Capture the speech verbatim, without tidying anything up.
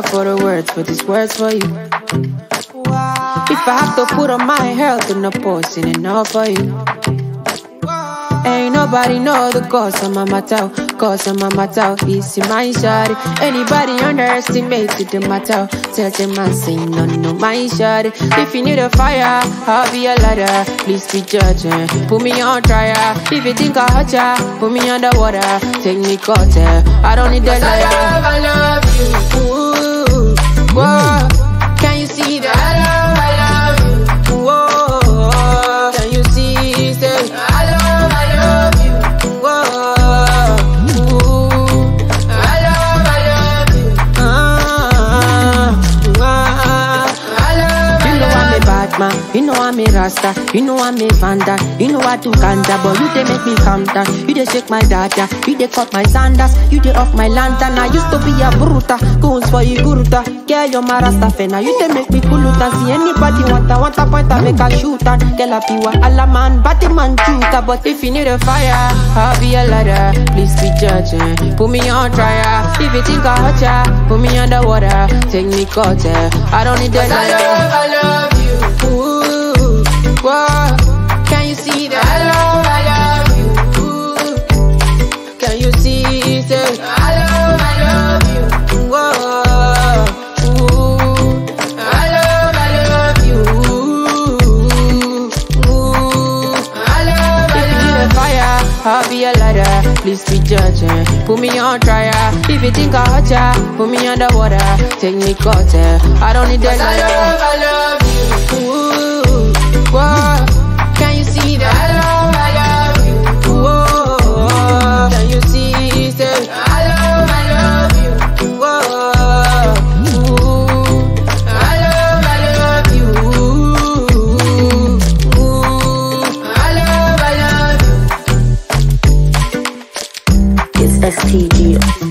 work for the words, but it's words for you. If I have to put on my health and no posting and all for you. Ain't nobody know the cause of my matter, cause of my matter, it's in my shawty. Anybody underestimates it, the matter, tell them I say no, no, my shawty. If you need a fire, I'll be a ladder, please be judging, put me on trial. If you think I hurt ya, put me underwater, take me caught, I don't need that liar. I love, I love you, ooh, whoa, can you see that? You know I'm a Rasta, you know I'm a Vanda, you know I do ganja, but you they make me calm down. You they shake my data, you they cut my sandals, you they off my lantern. I used to be a bruta, goons for Igwuruta. Girl, you're my Rasta fan, now you they make me cool out. See anybody want a, want a point, I make a shoot out. Girl, I be what all a man, but a man shooter. But if you need a fire, I'll be a ladder, please be judging, put me on trial. If you think I hurt ya, put me underwater, take me caught, I don't need that liar. Can you see that I love, I love you? Ooh. Can you see that I love, I love you? Whoa. Ooh. I love, I love you. Ooh. Ooh. I love, I love you. Fire, I'll be a ladder, please be judging, put me on trial. If you think I hurt ya, put me underwater, take me caught, I don't need that liar. I love, I love you. T G